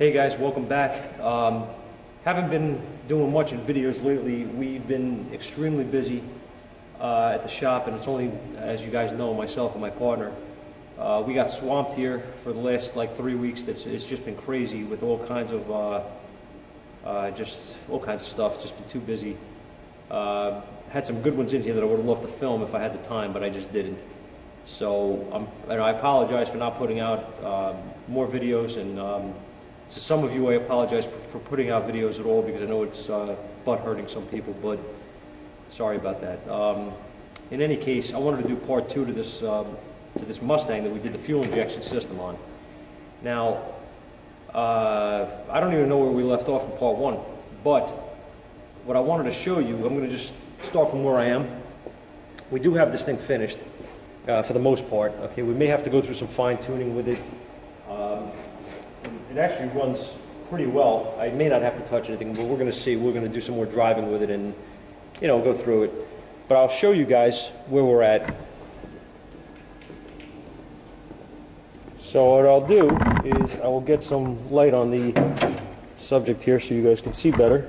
Hey guys, welcome back. Haven't been doing much in videos lately. We've been extremely busy at the shop, and it's only, as you guys know, myself and my partner. We got swamped here for the last like 3 weeks. It's just been crazy with all kinds of stuff. It's just been too busy. Had some good ones in here that I would have loved to film if I had the time, but I just didn't. So I apologize for not putting out more videos, and to some of you I apologize for putting out videos at all, because I know it's butt hurting some people, but sorry about that. In any case, I wanted to do part two to this Mustang that we did the fuel injection system on. Now, I don't even know where we left off in part one, but what I wanted to show you, I'm going to just start from where I am. We do have this thing finished for the most part. Okay, we may have to go through some fine tuning with it. It actually runs pretty well. I may not have to touch anything, but we're going to see. We're going to do some more driving with it and, you know, go through it. But I'll show you guys where we're at. So what I'll do is I will get some light on the subject here so you guys can see better,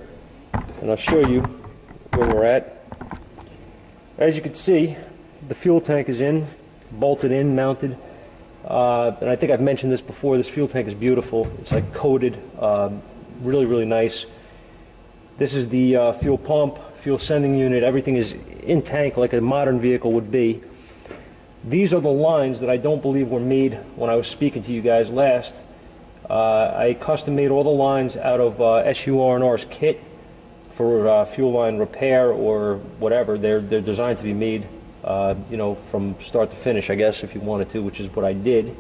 and I'll show you where we're at. As you can see, the fuel tank is in, bolted in, mounted, and I think I've mentioned this before. This fuel tank is beautiful. It's like coated, really, really nice. This is the fuel pump, fuel sending unit. Everything is in tank like a modern vehicle would be. These are the lines that I don't believe were made when I was speaking to you guys last. I custom made all the lines out of S.U.R.&R.'s kit for fuel line repair or whatever. They're designed to be made, you know, from start to finish, I guess, if you wanted to, which is what I did.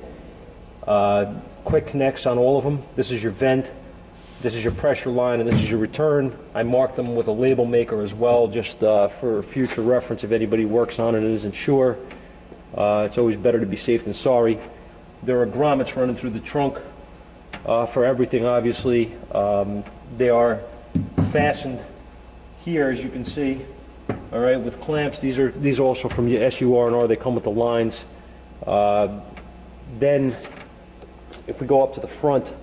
Quick connects on all of them. This is your vent, this is your pressure line, and this is your return. I marked them with a label maker as well, just for future reference if anybody works on it and isn't sure. It's always better to be safe than sorry. There are grommets running through the trunk for everything, obviously. They are fastened here, as you can see, all right, with clamps. These are also from your S.U.R.&R. They come with the lines. Then, if we go up to the front,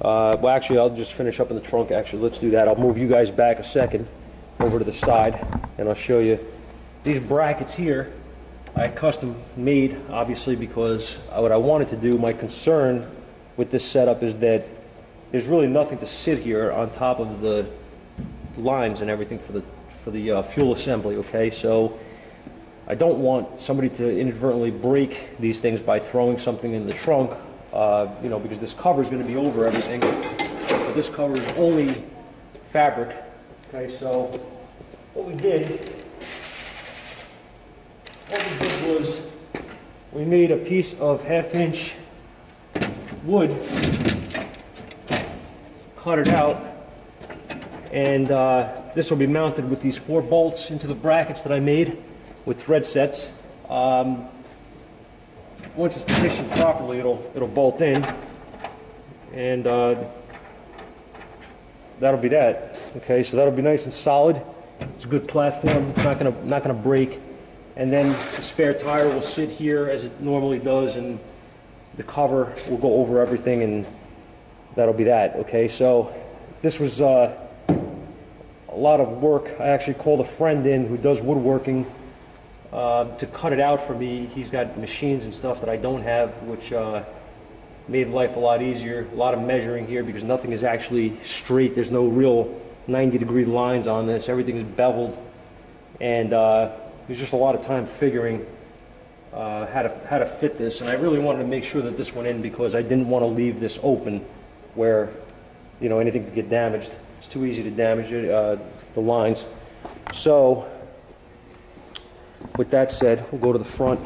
well, actually, I'll just finish up in the trunk. Actually, let's do that. I'll move you guys back a second over to the side, and I'll show you these brackets here. I custom made, obviously, because what I wanted to do, my concern with this setup is that there's really nothing to sit here on top of the lines and everything for the fuel assembly, okay? So I don't want somebody to inadvertently break these things by throwing something in the trunk, you know, because this cover is going to be over everything, but this cover is only fabric, okay? So what we did, was we made a piece of half-inch wood, cut it out, and this will be mounted with these four bolts into the brackets that I made with thread sets. Once it's positioned properly, it'll bolt in, and that'll be that. Okay, so that'll be nice and solid. It's a good platform. It's not gonna break. And then the spare tire will sit here as it normally does, and the cover will go over everything, and that'll be that. Okay, so this was a lot of work. I actually called a friend in who does woodworking to cut it out for me. He's got machines and stuff that I don't have, which made life a lot easier. A lot of measuring here because nothing is actually straight. There's no real 90-degree lines on this. Everything is beveled, and it was just a lot of time figuring how to fit this, and I really wanted to make sure that this went in because I didn't want to leave this open where, you know, anything could get damaged. It's too easy to damage it, the lines. So with that said, we'll go to the front,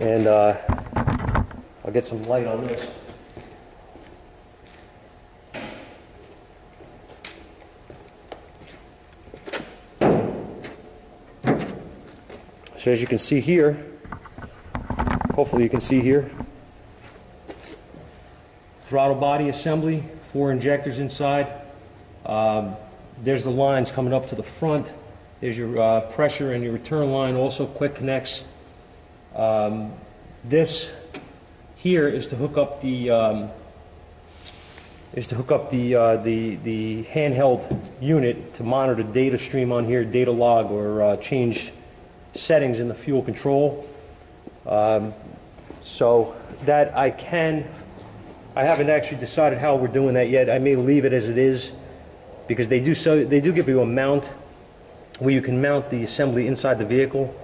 and I'll get some light on this. So as you can see here, hopefully you can see here, throttle body assembly, four injectors inside. There's the lines coming up to the front. There's your pressure and your return line, also quick connects. This here is to hook up is to hook up the handheld unit to monitor data stream on here, data log, or change settings in the fuel control. So that I haven't actually decided how we're doing that yet. I may leave it as it is, because they do give you a mount where you can mount the assembly inside the vehicle.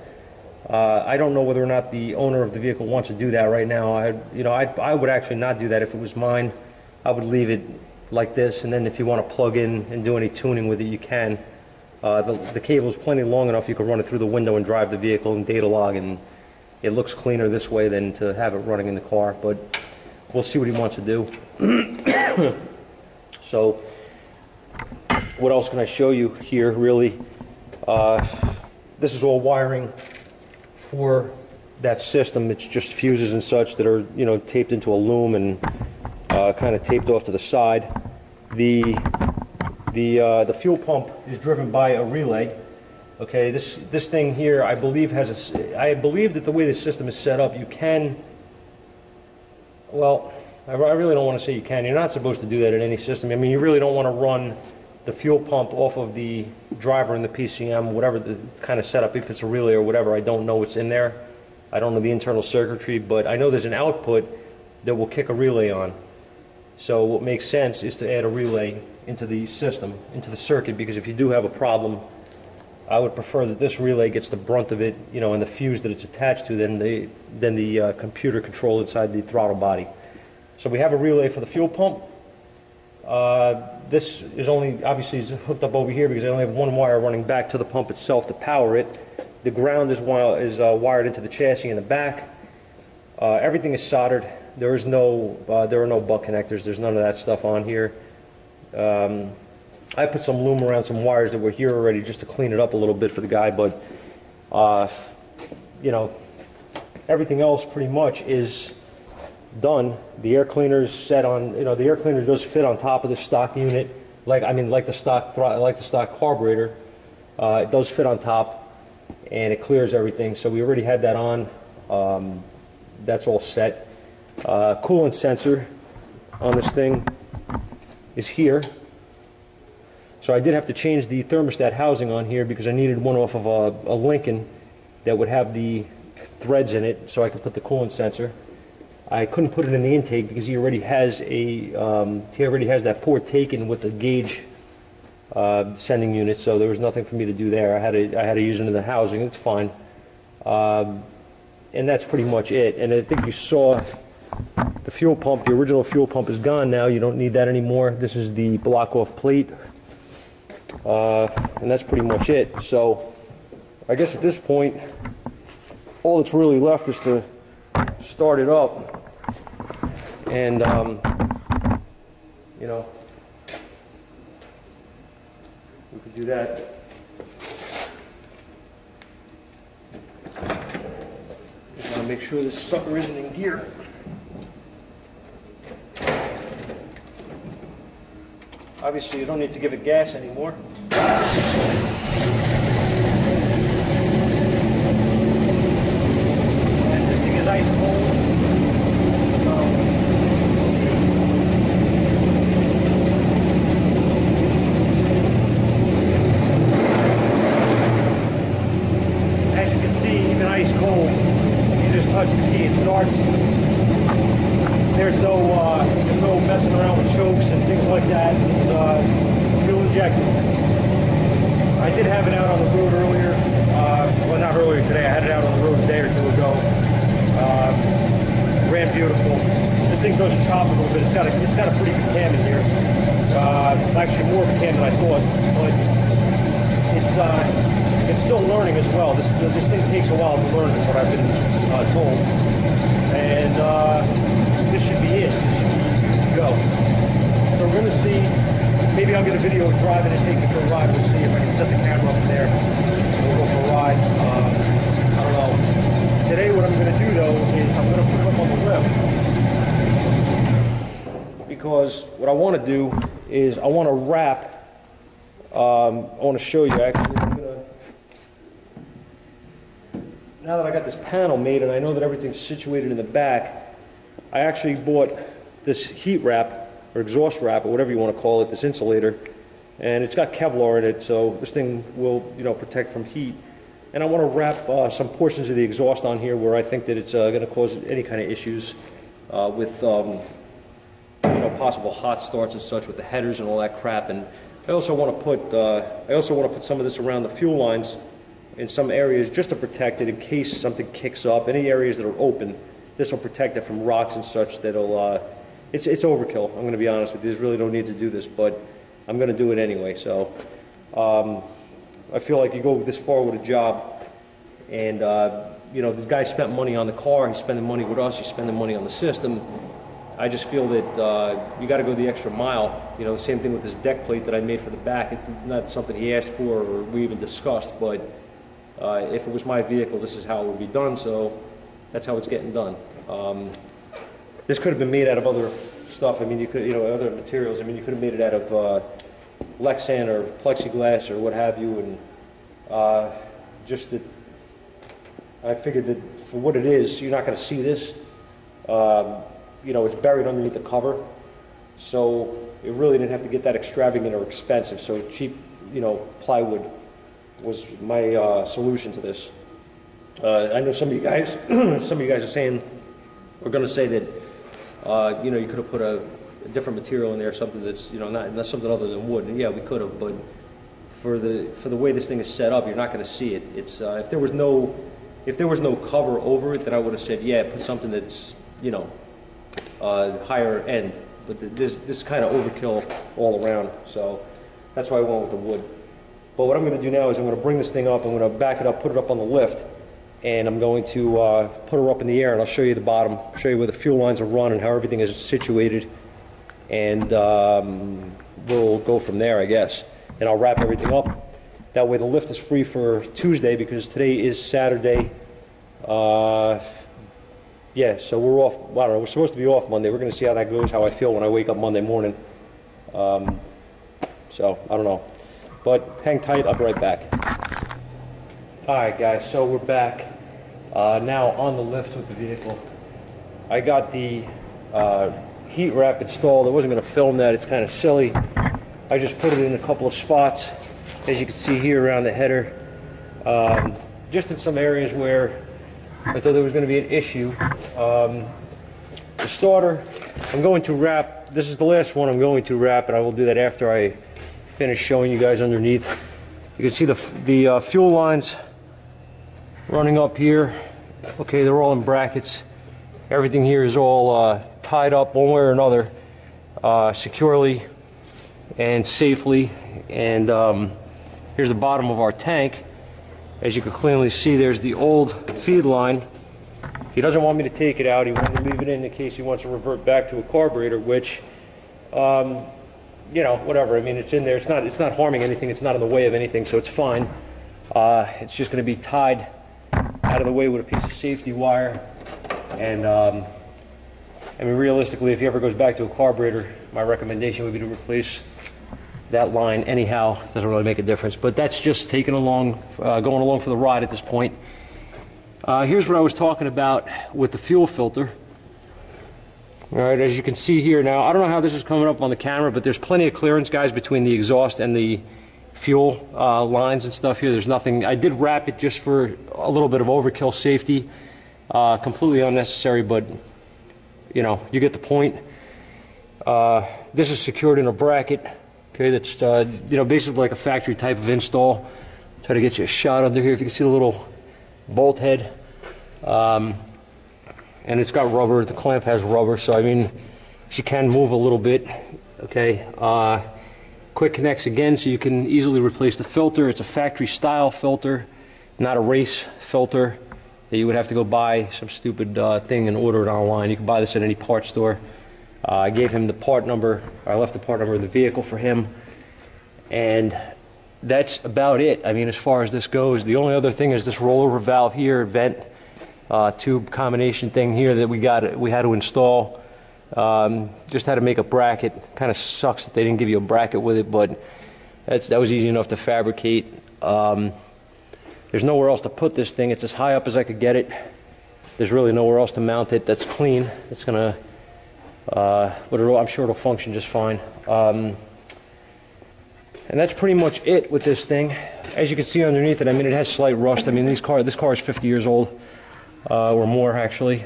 I don't know whether or not the owner of the vehicle wants to do that right now. I would actually not do that if it was mine. I would leave it like this, and then if you want to plug in and do any tuning with it, you can. The cable is plenty long enough you can run it through the window and drive the vehicle and data log, and it looks cleaner this way than to have it running in the car, but we'll see what he wants to do. So what else can I show you here, really? This is all wiring for that system. It's just fuses and such that are, you know, taped into a loom and kind of taped off to the side. The fuel pump is driven by a relay. Okay, this thing here, I believe has a. I believe that the way the system is set up, you can. Well, I really don't want to say you can. You're not supposed to do that in any system. I mean, you really don't want to run the fuel pump off of the driver in the PCM, whatever the kind of setup, if it's a relay or whatever. I don't know what's in there. I don't know the internal circuitry, but I know there's an output that will kick a relay on. So what makes sense is to add a relay into the system, into the circuit, because if you do have a problem, I would prefer that this relay gets the brunt of it, you know, and the fuse that it's attached to than the computer control inside the throttle body. So we have a relay for the fuel pump. This is only, obviously, is hooked up over here because I only have one wire running back to the pump itself to power it. The ground is wired into the chassis in the back. Everything is soldered. There are no butt connectors. There's none of that stuff on here. I put some loom around some wires that were here already just to clean it up a little bit for the guy, but you know, everything else pretty much is done. The air cleaner's set on, you know, the air cleaner does fit on top of the stock unit, like the stock carburetor. It does fit on top, and it clears everything. So we already had that on. That's all set. Coolant sensor on this thing is here. So I did have to change the thermostat housing on here because I needed one off of a Lincoln that would have the threads in it, so I could put the coolant sensor. I couldn't put it in the intake because he already has a that port taken with a gauge sending unit, so there was nothing for me to do there. I had to use it in the housing. It's fine, and that's pretty much it. And I think you saw the fuel pump. The original fuel pump is gone now. You don't need that anymore. This is the block off plate. And that's pretty much it. So I guess at this point, all that's really left is to start it up and, you know, we could do that. Just want to make sure this sucker isn't in gear. Obviously, you don't need to give it gas anymore. And this thing is ice cold. As you can see, even ice cold, you just touch the key, it starts. There's no messing around with chokes and things like that. It's fuel injected. I did have it out on the road earlier. Well, not earlier today. I had it out on the road a day or two ago. Ran beautiful. This thing does chop a little bit. It's got a pretty good cam in here. Actually, more of a cam than I thought. But it's still learning as well. This thing takes a while to learn, is what I've been told. And this should be it. This should go. So we're going to see. Maybe I'll get a video of driving and take it for a ride. We'll see if I can set the camera up there. We'll go for a ride. I don't know. Today what I'm going to do, though, is I'm going to put it up on the lift. Because what I want to do is I want to wrap. I want to show you, actually. Now that I got this panel made and I know that everything's situated in the back, I actually bought this heat wrap or exhaust wrap or whatever you want to call it, this insulator, and it's got Kevlar in it, so this thing will, you know, protect from heat. And I want to wrap some portions of the exhaust on here where I think that it's going to cause any kind of issues with you know, possible hot starts and such with the headers and all that crap. And I also want to put some of this around the fuel lines in some areas just to protect it in case something kicks up. Any areas that are open, this will protect it from rocks and such. That'll it's overkill. I'm going to be honest with you. There's really no need to do this, but I'm going to do it anyway. So I feel like you go this far with a job, and you know, the guy spent money on the car. He's spending money with us. He's spending money on the system. I just feel that you got to go the extra mile. You know, the same thing with this deck plate that I made for the back. It's not something he asked for or we even discussed, but if it was my vehicle, this is how it would be done. So that's how it's getting done. This could have been made out of other stuff. I mean, you could, you know, other materials. I mean, you could have made it out of Lexan or plexiglass or what have you. And just that, I figured that for what it is, you're not going to see this. You know, it's buried underneath the cover, so it really didn't have to get that extravagant or expensive. So cheap, you know, plywood was my solution to this. I know some of you guys, some of you guys are saying, we're going to say that, you know, you could have put a different material in there, something that's, you know, not something other than wood. And yeah, we could have, but for the way this thing is set up, you're not going to see it. It's if there was no cover over it, then I would have said, yeah, put something that's, you know, higher end, but this kind of overkill all around, so that's why I went with the wood. But what I'm going to do now is I'm going to bring this thing up, I'm going to back it up, put it up on the lift, and I'm going to put her up in the air, and I'll show you the bottom, show you where the fuel lines are run and how everything is situated, and we'll go from there, I guess. And I'll wrap everything up, that way the lift is free for Tuesday, because today is Saturday. Yeah, so we're off, well, I don't know, we're supposed to be off Monday. We're going to see how that goes, how I feel when I wake up Monday morning. So, I don't know. But hang tight, I'll be right back. All right, guys, so we're back now on the lift with the vehicle. I got the heat wrap installed. I wasn't going to film that. It's kind of silly. I just put it in a couple of spots, as you can see here around the header, just in some areas where I thought there was going to be an issue. The starter, I'm going to wrap. This is the last one I'm going to wrap, and I will do that after I finish showing you guys underneath. You can see the fuel lines running up here. Okay, they're all in brackets. Everything here is all tied up one way or another, securely and safely. And here's the bottom of our tank. As you can clearly see, there's the old feed line. He doesn't want me to take it out. He wants to leave it in case he wants to revert back to a carburetor, which, you know, whatever. I mean, it's in there. It's not harming anything. It's not in the way of anything, so it's fine. It's just going to be tied out of the way with a piece of safety wire. And, I mean, realistically, if he ever goes back to a carburetor, my recommendation would be to replace that line anyhow. It doesn't really make a difference, but that's just taken along, going along for the ride at this point. Here's what I was talking about with the fuel filter. All right, as you can see here now, I don't know how this is coming up on the camera, but there's plenty of clearance, guys, between the exhaust and the fuel lines and stuff here. There's nothing. I did wrap it just for a little bit of overkill safety, completely unnecessary, but you know, you get the point. This is secured in a bracket. Okay, that's you know, basically like a factory type of install. Try to get you a shot under here if you can see the little bolt head. And it's got rubber. The clamp has rubber, so I mean, she can move a little bit. Okay, quick connects again, so you can easily replace the filter. It's a factory style filter, not a race filter that you would have to go buy some stupid thing and order it online. You can buy this at any parts store. I gave him the part number, I left the part number of the vehicle for him, and that's about it. I mean, as far as this goes, the only other thing is this rollover valve here, vent tube combination thing here that we had to install. Just had to make a bracket. Kind of sucks that they didn't give you a bracket with it, but that was easy enough to fabricate. There's nowhere else to put this thing. It's as high up as I could get it. There's really nowhere else to mount it that's clean. It's gonna but I'm sure it'll function just fine. And that's pretty much it with this thing. As you can see underneath it, I mean, it has slight rust. I mean, this car is 50 years old or more, actually.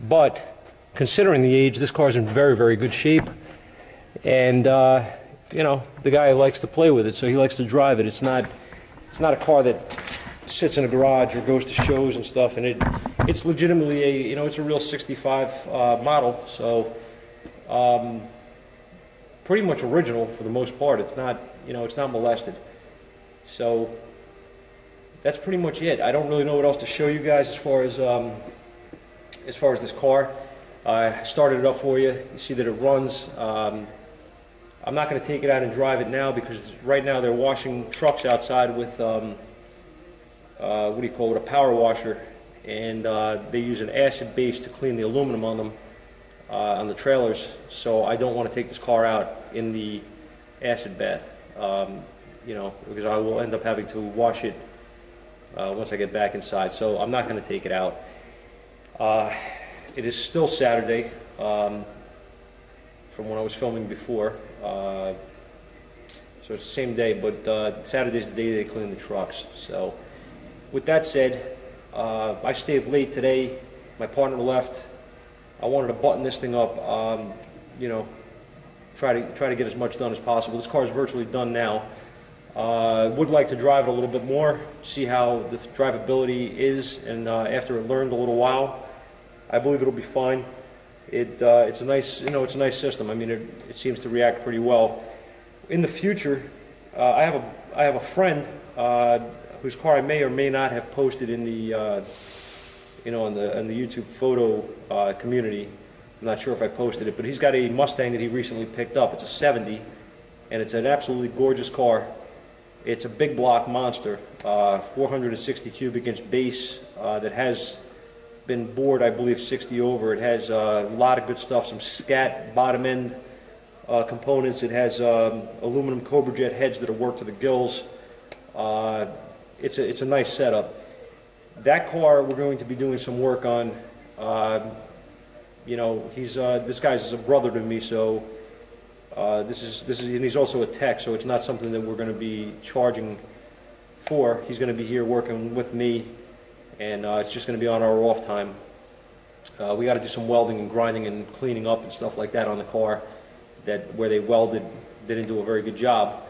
But considering the age, this car is in very, very good shape. And you know, the guy likes to play with it, so he likes to drive it. It's not a car that sits in a garage or goes to shows and stuff. And it's legitimately a, you know, it's a real '65 model. So. Pretty much original for the most part. It's not, you know, it's not molested. So that's pretty much it. I don't really know what else to show you guys as far as this car. I started it up for you. You see that it runs. I'm not going to take it out and drive it now because right now they're washing trucks outside with what do you call it, a power washer, and they use an acid base to clean the aluminum on them. On the trailers, so I don't want to take this car out in the acid bath, you know, because I will end up having to wash it once I get back inside. So I'm not going to take it out. It is still Saturday from when I was filming before, so it's the same day, but Saturday's the day they clean the trucks. So with that said, I stayed late today. My partner left. I wanted to button this thing up, you know, try to get as much done as possible. This car is virtually done now. Would like to drive it a little bit more, see how the drivability is, and after it learned a little while, I believe it'll be fine. It's a nice, you know, it's a nice system. I mean, it seems to react pretty well. In the future, I have a friend whose car I may or may not have posted in the. You know, in the YouTube photo community. I'm not sure if I posted it, but he's got a Mustang that he recently picked up. It's a 70, and it's an absolutely gorgeous car. It's a big block monster, 460 cubic inch base that has been bored, I believe, 60 over. It has a lot of good stuff, some scat bottom end components. It has aluminum Cobra Jet heads that are worked to the gills. It's a nice setup. That car we're going to be doing some work on. You know, this guy's a brother to me, so this is, and he's also a tech, so it's not something that we're going to be charging for. He's going to be here working with me, and it's just going to be on our off time. We got to do some welding and grinding and cleaning up and stuff like that on the car. Where they welded, they didn't do a very good job.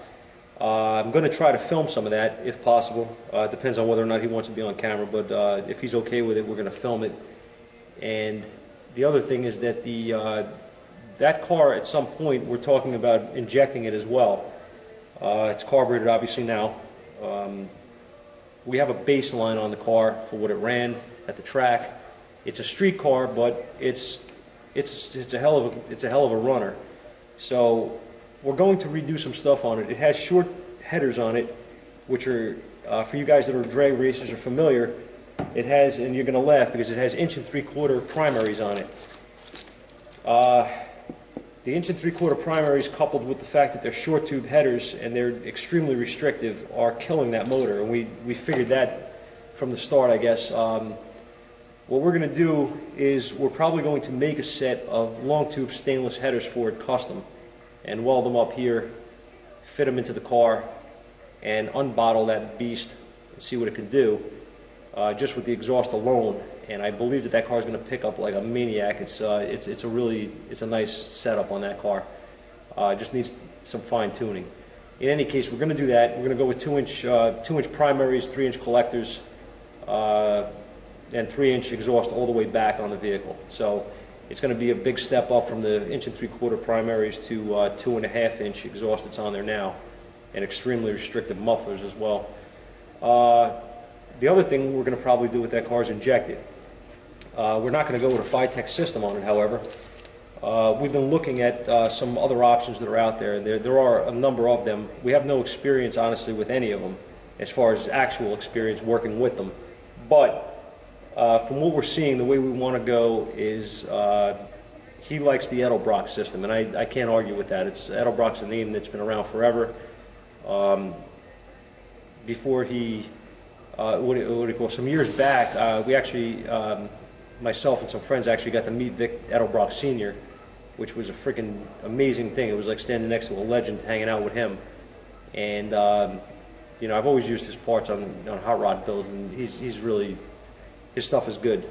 I'm going to try to film some of that if possible. It depends on whether or not he wants to be on camera, but if he's okay with it, we're going to film it. And the other thing is that that car at some point, we're talking about injecting it as well. It's carbureted obviously now. We have a baseline on the car for what it ran at the track. It's a street car, but it's a hell of a runner. So we're going to redo some stuff on it. It has short headers on it, which are, for you guys that are drag racers or familiar, it has, and you're going to laugh because it has 1 3/4 primaries on it. The 1 3/4 primaries, coupled with the fact that they're short tube headers and they're extremely restrictive, are killing that motor. And we figured that from the start, I guess. What we're going to do is we're probably going to make a set of long tube stainless headers for it custom, and weld them up here, fit them into the car, and unbottle that beast and see what it can do just with the exhaust alone. And I believe that car is going to pick up like a maniac. It's a nice setup on that car. It just needs some fine tuning. In any case, we're going to do that. We're going to go with 2-inch primaries, 3-inch collectors, and 3-inch exhaust all the way back on the vehicle. So it's going to be a big step up from the 1 3/4 primaries to 2.5-inch exhaust that's on there now, and extremely restrictive mufflers as well. The other thing we're going to probably do with that car is inject it. We're not going to go with a FiTech system on it, however. We've been looking at some other options that are out there, and there are a number of them. We have no experience, honestly, with any of them, as far as actual experience working with them. But from what we're seeing, the way we want to go is he likes the Edelbrock system, and I can't argue with that. Edelbrock's a name that's been around forever. Before he, some years back, we actually myself and some friends actually got to meet Vic Edelbrock, Sr., which was a freaking amazing thing. It was like standing next to a legend, hanging out with him. And, you know, I've always used his parts on hot rod builds, and he's really, his stuff is good.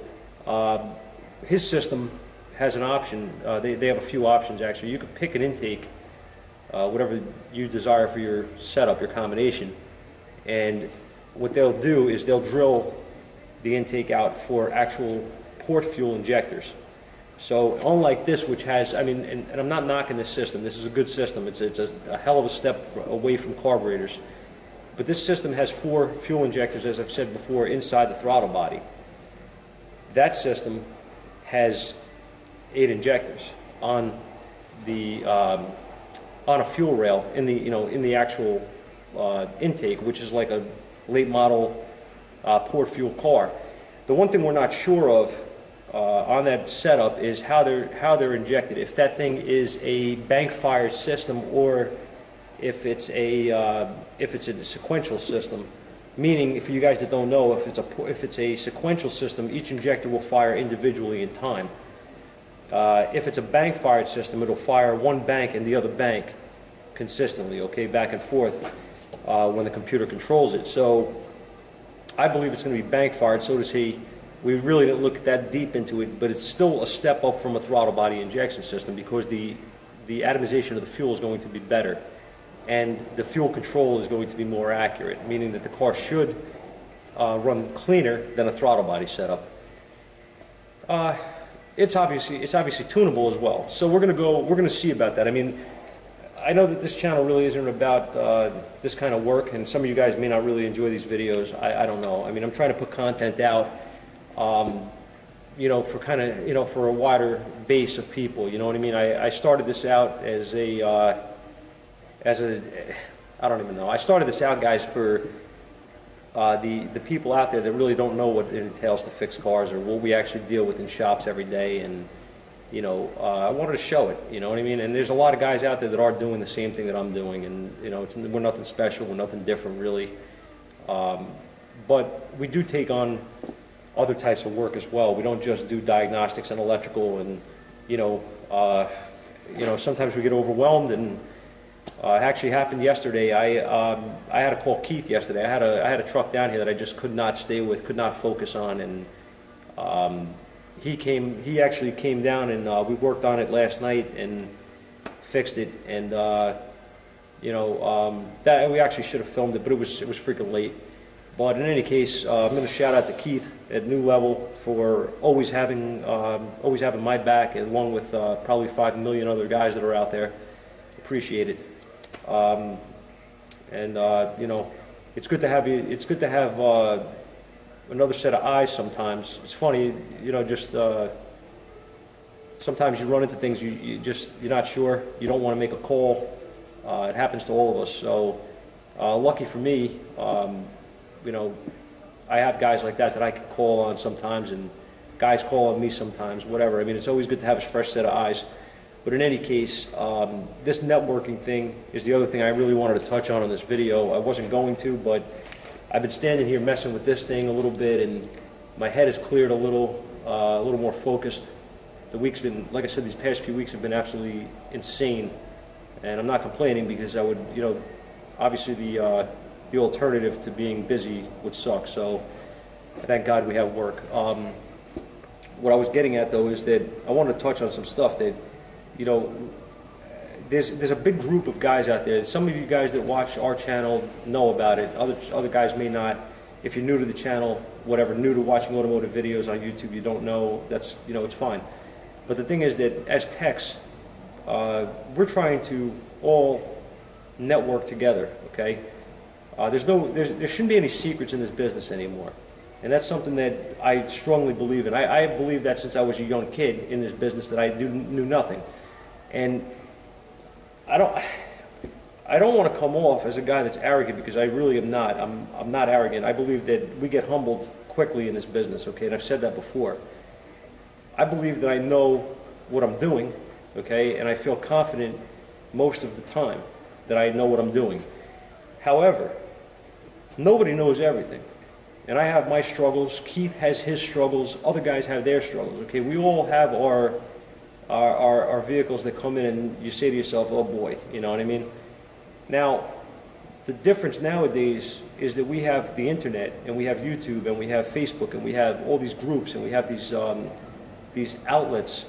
His system has an option. They have a few options, actually. You could pick an intake, whatever you desire for your setup, your combination. And what they'll do is they'll drill the intake out for actual port fuel injectors. So unlike this, which has, I mean, and I'm not knocking this system, this is a good system, it's a hell of a step away from carburetors, but this system has 4 fuel injectors, as I've said before, inside the throttle body. That system has 8 injectors on a fuel rail in the, you know, in the actual intake, which is like a late model port fuel car. The one thing we're not sure of on that setup is how they're injected. If that thing is a bank fired system, or if it's a sequential system, meaning, for you guys that don't know, if it's a sequential system, each injector will fire individually in time. If it's a bank fired system, it'll fire one bank and the other bank consistently, okay, back and forth when the computer controls it. So I believe it's going to be bank fired. So does he. We really didn't look that deep into it, but it's still a step up from a throttle body injection system, because the atomization of the fuel is going to be better, and the fuel control is going to be more accurate, meaning that the car should run cleaner than a throttle body setup. It's obviously tunable as well, so we're gonna see about that. I mean, I know that this channel really isn't about this kind of work, and some of you guys may not really enjoy these videos. I don't know. I mean, I'm trying to put content out. You know, for kind of, you know, for a wider base of people, you know what I mean? I started this out as a, I don't even know. I started this out, guys, for the people out there that really don't know what it entails to fix cars, or what we actually deal with in shops every day. And, you know, I wanted to show it, you know what I mean? And there's a lot of guys out there that are doing the same thing that I'm doing, and, you know, we're nothing special, we're nothing different, really. But we do take on other types of work as well. We don't just do diagnostics and electrical, and you know sometimes we get overwhelmed. And it actually happened yesterday. I had to call Keith yesterday. I had a truck down here that I just could not stay with, could not focus on, and he actually came down, and we worked on it last night and fixed it. And that we actually should have filmed it, but it was freaking late. But in any case, I'm going to shout out to Keith at New Level for always having my back, along with probably 5 million other guys that are out there. Appreciate it. You know, it's good to have you. It's good to have another set of eyes. Sometimes it's funny, you know. Just sometimes you run into things you're not sure. You don't want to make a call. It happens to all of us. So lucky for me. You know, I have guys like that I can call on sometimes, and guys call on me sometimes, whatever. I mean, it's always good to have a fresh set of eyes. But in any case, this networking thing is the other thing I really wanted to touch on this video. I wasn't going to, but I've been standing here messing with this thing a little bit, and my head is cleared a little more focused. The week's been, like I said, these past few weeks have been absolutely insane, and I'm not complaining, because I would, you know, obviously the alternative to being busy would suck. So thank God we have work. What I was getting at, though, is that I wanted to touch on some stuff that, you know, there's a big group of guys out there. Some of you guys that watch our channel know about it. Other guys may not. If you're new to the channel, whatever, new to watching automotive videos on YouTube, you don't know, that's, you know, it's fine. But the thing is that as techs, we're trying to all network together, okay? There shouldn't be any secrets in this business anymore, and that's something that I strongly believe in. I believe that since I was a young kid in this business, that I knew nothing, and I don't want to come off as a guy that's arrogant, because I really am not. I'm not arrogant. I believe that we get humbled quickly in this business, okay, and I've said that before. I believe that I know what I'm doing, okay, and I feel confident most of the time that I know what I'm doing. However, nobody knows everything. and I have my struggles, Keith has his struggles, other guys have their struggles, okay? We all have our vehicles that come in and you say to yourself, oh boy, you know what I mean? Now, the difference nowadays is that we have the internet, and we have YouTube, and we have Facebook, and we have all these groups, and we have these outlets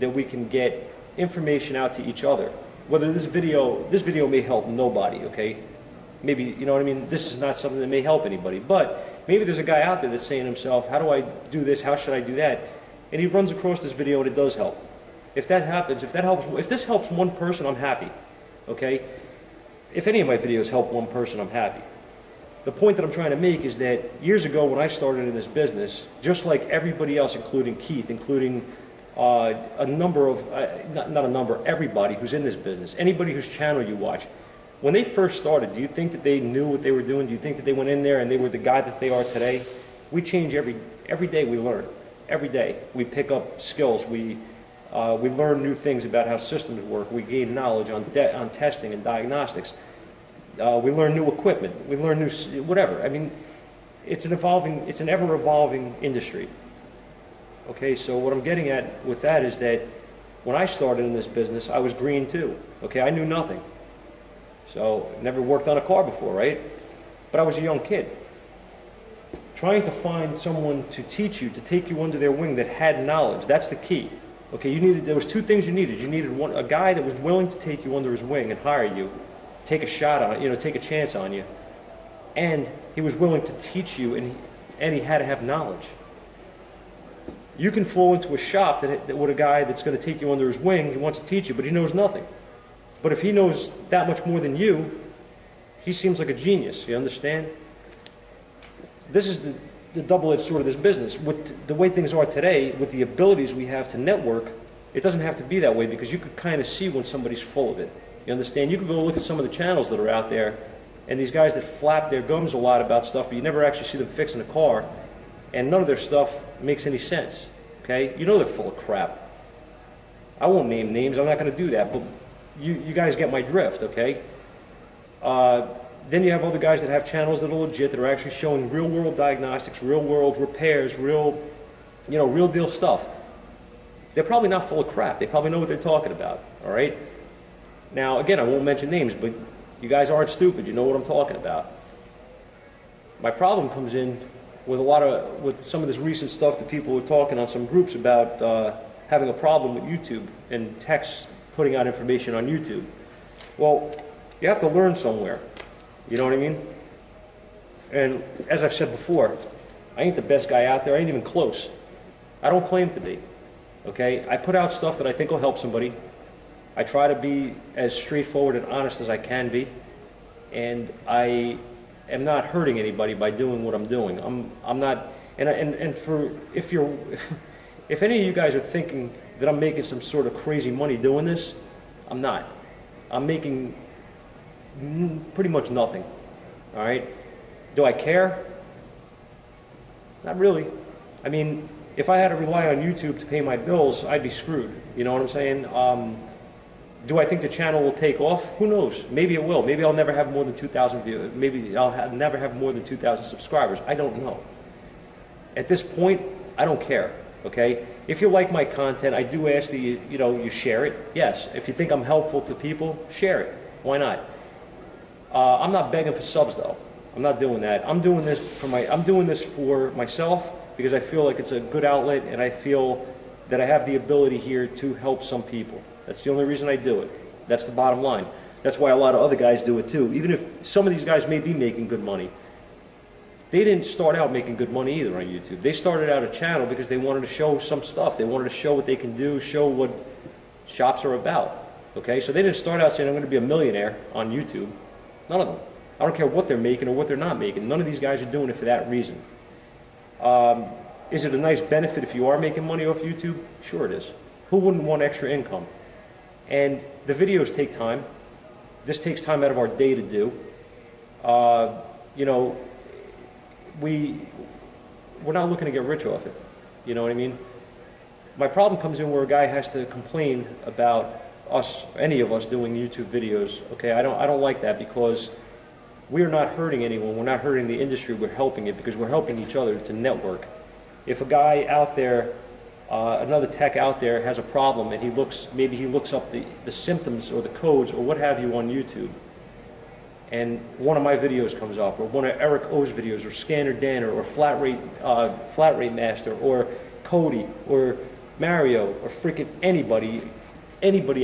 that we can get information out to each other. Whether this video may help nobody, okay? Maybe, you know what I mean, this is not something that may help anybody, but maybe there's a guy out there that's saying to himself, how do I do this, how should I do that? And he runs across this video and it does help. If that happens, if this helps one person, I'm happy, okay? If any of my videos help one person, I'm happy. The point that I'm trying to make is that years ago when I started in this business, just like everybody else, including Keith, including everybody who's in this business, anybody whose channel you watch, when they first started, do you think that they knew what they were doing? Do you think that they went in there and they were the guy that they are today? We change every day. We learn. Every day we pick up skills. We learn new things about how systems work. We gain knowledge on testing and diagnostics. We learn new equipment. We learn new whatever. I mean, it's an ever-evolving industry. Okay, so what I'm getting at with that is that when I started in this business, I was green too. Okay, I knew nothing. So, never worked on a car before, right? But I was a young kid. Trying to find someone to teach you, to take you under their wing that had knowledge, that's the key. Okay, you needed, there was two things you needed. You needed a guy that was willing to take you under his wing and hire you, take a shot on it, you know, take a chance on you. And he was willing to teach you, and he had to have knowledge. You can fall into a shop that with a guy that's going to take you under his wing, he wants to teach you, but he knows nothing. But if he knows that much more than you, he seems like a genius, you understand? This is the double-edged sword of this business. With the way things are today, with the abilities we have to network, it doesn't have to be that way because you could kind of see when somebody's full of it. You understand? You could go look at some of the channels that are out there, and these guys that flap their gums a lot about stuff, but you never actually see them fixing a car, and none of their stuff makes any sense, okay? You know they're full of crap. I won't name names, I'm not going to do that, but you guys get my drift, okay? Then you have other guys that have channels that are legit, that are actually showing real-world diagnostics, real-world repairs, real-deal stuff. They're probably not full of crap. They probably know what they're talking about, all right? Now, again, I won't mention names, but you guys aren't stupid. You know what I'm talking about. My problem comes in with with some of this recent stuff that people were talking on some groups about having a problem with YouTube and text putting out information on YouTube. Well, you have to learn somewhere, you know what I mean? And as I've said before, I ain't the best guy out there, I ain't even close. I don't claim to be, okay? I put out stuff that I think will help somebody. I try to be as straightforward and honest as I can be, and I am not hurting anybody by doing what I'm doing. I'm not, and for, if you're, if any of you guys are thinking that I'm making some sort of crazy money doing this, I'm not. I'm making pretty much nothing, all right? Do I care? Not really. I mean, if I had to rely on YouTube to pay my bills, I'd be screwed, you know what I'm saying? Do I think the channel will take off? Who knows? Maybe it will. Maybe I'll never have more than 2,000 views. Maybe I'll never have more than 2,000 subscribers. I don't know. At this point, I don't care. Okay, if you like my content, I do ask that you share it. Yes, if you think I'm helpful to people, share it. Why not? I'm not begging for subs though. I'm not doing that. I'm doing this for myself because I feel like it's a good outlet, and I feel that I have the ability here to help some people. That's the only reason I do it. That's the bottom line. That's why a lot of other guys do it too. Even if some of these guys may be making good money. They didn't start out making good money either on YouTube. They started out a channel because they wanted to show some stuff. They wanted to show what they can do, show what shops are about. Okay, so they didn't start out saying, I'm going to be a millionaire on YouTube. None of them. I don't care what they're making or what they're not making. None of these guys are doing it for that reason. Is it a nice benefit if you are making money off YouTube? Sure it is. Who wouldn't want extra income? And the videos take time. This takes time out of our day to do. You know, we're not looking to get rich off it, you know what I mean? My problem comes in where a guy has to complain about us, any of us doing YouTube videos, okay? I don't like that because We are not hurting anyone. We're not hurting the industry. We're helping it because we're helping each other to network. If a guy out there, another tech out there has a problem and he looks, maybe he looks up the symptoms or the codes or what have you on YouTube, and one of my videos comes up, or one of Eric O's videos, or Scanner Danner, or Flat Rate Master, or Cody, or Mario, or freaking anybody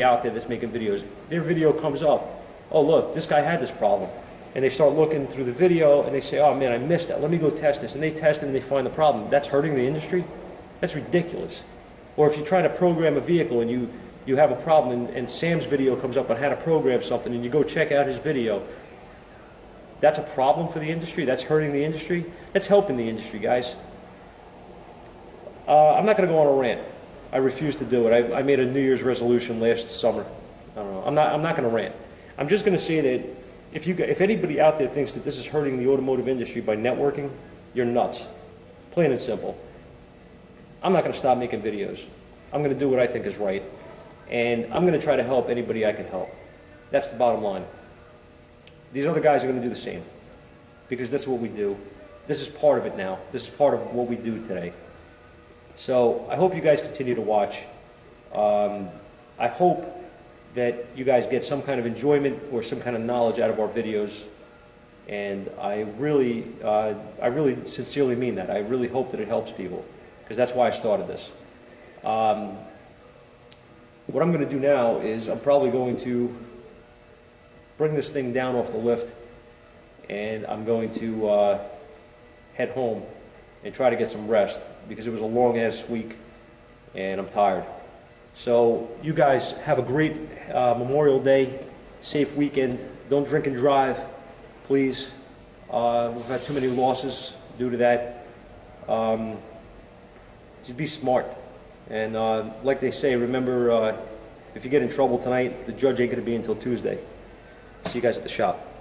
out there that's making videos, their video comes up, oh look, this guy had this problem, and they start looking through the video, and they say, oh man, I missed that, let me go test this, and they test it and they find the problem. That's hurting the industry? That's ridiculous. Or if you try to program a vehicle and you have a problem, and Sam's video comes up on how to program something, and you go check out his video, that's a problem for the industry? That's hurting the industry? That's helping the industry, guys. I'm not going to go on a rant. I refuse to do it. I made a New Year's resolution last summer. I don't know. I'm not going to rant. I'm just going to say that if anybody out there thinks that this is hurting the automotive industry by networking, you're nuts. Plain and simple. I'm not going to stop making videos. I'm going to do what I think is right. And I'm going to try to help anybody I can help. That's the bottom line. These other guys are going to do the same, because that's what we do. This is part of it now. This is part of what we do today. So I hope you guys continue to watch. I hope that you guys get some kind of enjoyment or some kind of knowledge out of our videos. And I really sincerely mean that. I really hope that it helps people, because that's why I started this. What I'm going to do now is I'm probably going to bring this thing down off the lift, and I'm going to head home and try to get some rest, because it was a long-ass week and I'm tired. So you guys have a great Memorial Day, safe weekend. Don't drink and drive, please. We've had too many losses due to that. Just be smart. And like they say, remember, if you get in trouble tonight, the judge ain't going to be until Tuesday. See you guys at the shop.